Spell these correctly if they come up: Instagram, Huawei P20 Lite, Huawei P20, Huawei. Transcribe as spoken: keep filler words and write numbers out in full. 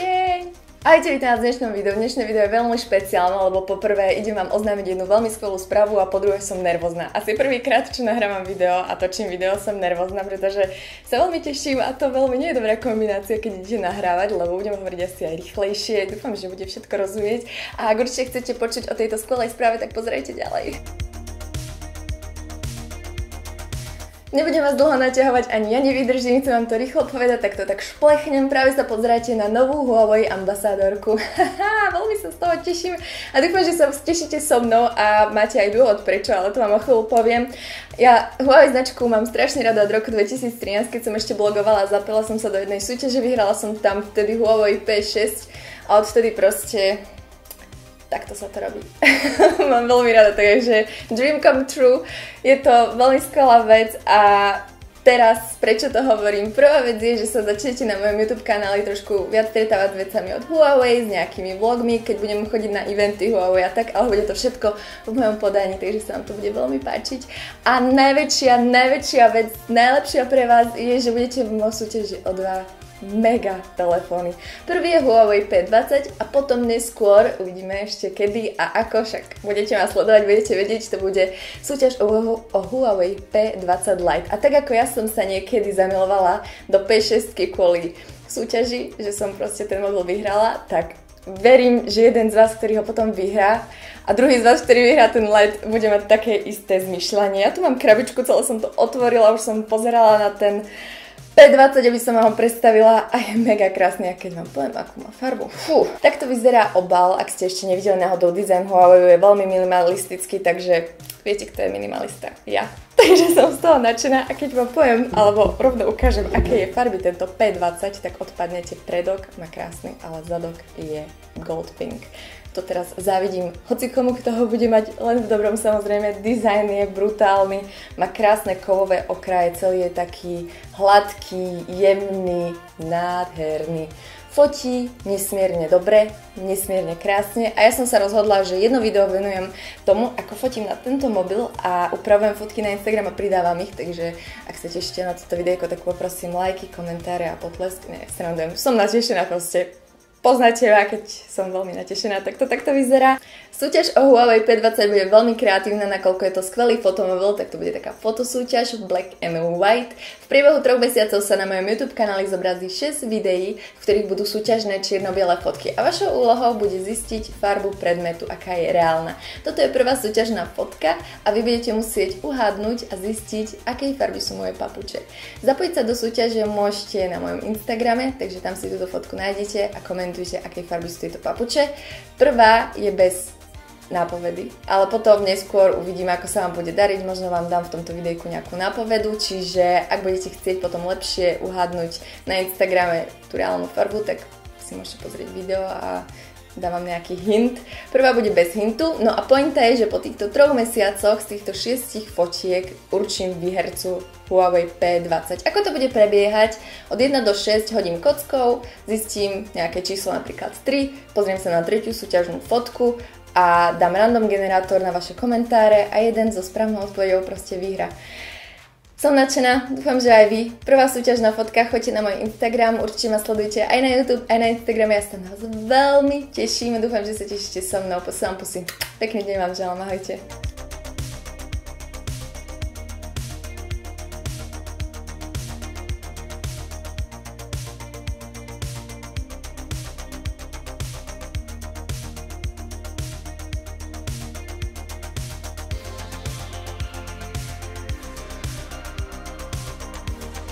Jej! Ahojte, vítam vás v dnešnom videu. Dnešné video je veľmi špeciálne, lebo po prvé idem vám oznámiť jednu veľmi skvelú správu a po druhé som nervózna. Asi prvýkrát, čo nahrávam video a točím video, som nervózna, pretože sa veľmi teším a to veľmi nie je dobrá kombinácia, keď idete nahrávať, lebo budem hovoriť asi aj rýchlejšie. Dúfam, že bude všetko rozumieť a ak určite chcete počuť o tejto skvelej správe, tak pozerajte ďalej. Nebudem vás dlho naťahovať, ani ja nevydržím, chcem vám to rýchlo povedať, tak to tak šplechnem. Práve sa pozeráte na novú Huawei ambasádorku. Haha, veľmi sa z toho teším a dúfam, že sa tešíte so mnou a máte aj dôvod prečo, ale to vám o chvíľu poviem. Ja Huawei značku mám strašne rada od roku dvetisíc trinásť, keď som ešte blogovala, zapela som sa do jednej súťaže, vyhrala som tam vtedy Huawei P šesť a odvtedy proste... Takto sa to robí. Mám veľmi rada, takže dream come true. Je to veľmi skvelá vec a teraz prečo to hovorím? Prvá vec je, že sa začnete na mojom YouTube kanáli trošku viac stretávať s vecami od Huawei, s nejakými vlogmi, keď budem chodiť na eventy Huawei a tak, ale bude to všetko v mojom podaní, takže sa vám to bude veľmi páčiť. A najväčšia, najväčšia vec, najlepšia pre vás je, že budete v mojej súťaži o dva mega telefóny. Prvý je Huawei P dvadsať a potom neskôr uvidíme ešte kedy a ako, však budete ma sledovať, budete vedieť, to bude súťaž o, o Huawei P dvadsať Lite. A tak ako ja som sa niekedy zamilovala do P šesť kvôli súťaži, že som proste ten model vyhrala, tak verím, že jeden z vás, ktorý ho potom vyhrá a druhý z vás, ktorý vyhrá ten Lite, bude mať také isté zmyšľanie. Ja tu mám krabičku, celé som to otvorila, už som pozerala na ten P dvadsať, aby som vám ho predstavila a je mega krásny, a keď vám poviem, akú má farbu. Fú. Takto vyzerá obal, ak ste ešte nevideli náhodou dizajn Huawei, je veľmi minimalistický, takže viete, kto je minimalista? Ja. Takže som z toho nadšená a keď vám poviem, alebo rovno ukážem, aké je farby tento P dvadsať, tak odpadnete predok, má krásny, ale zadok je gold pink. To teraz závidím hocikomu, kto ho bude mať len v dobrom, samozrejme. Dizajn je brutálny, má krásne kovové okraje, celý je taký hladký, jemný, nádherný. Fotí nesmierne dobre, nesmierne krásne a ja som sa rozhodla, že jedno video venujem tomu, ako fotím na tento mobil a upravujem fotky na Instagram a pridávam ich, takže ak chcete ešte na toto videjko, tak poprosím lajky, komentáre a potlesk. Ne, srandujem, som natešená proste. Poznáte ma, keď som veľmi natešená, tak to takto vyzerá. Súťaž o Huawei P dvadsať bude veľmi kreatívna, nakoľko je to skvelý fotomobil, tak to bude taká fotosúťaž Black and White. V priebehu troch mesiacov sa na mojom YouTube kanáli zobrazí šesť videí, v ktorých budú súťažné čierno-biele fotky a vašou úlohou bude zistiť farbu predmetu, aká je reálna. Toto je prvá súťažná fotka a vy budete musieť uhádnuť a zistiť, akej farby sú moje papuče. Zapojiť sa do súťaže môžete na mojom Instagrame, takže tam si túto fotku nájdete a komentujte, akej farby sú tieto papuče. Prvá je bez nápovedy, ale potom neskôr uvidíme, ako sa vám bude dariť, možno vám dám v tomto videjku nejakú nápovedu, čiže ak budete chcieť potom lepšie uhádnuť na Instagrame tú reálnu farbu, tak si môžete pozrieť video a dávam nejaký hint. Prvá bude bez hintu, no a pointa je, že po týchto troch mesiacoch z týchto šiestich fotiek určím výhercu Huawei P dvadsať. Ako to bude prebiehať? Od jednej do šesť hodím kockou, zistím nejaké číslo, napríklad tri, pozriem sa na tretiu súťažnú fotku a dám random generátor na vaše komentáre a jeden zo správnou odpovedou proste vyhra. Som nadšená, dúfam, že aj vy. Prvá súťaž na fotkách, choďte na môj Instagram, určite ma sledujte aj na YouTube, aj na Instagrame, ja sa na vás veľmi teším, dúfam, že sa tešíte so mnou, posielam pusy. Pekný deň vám želám, ahojte.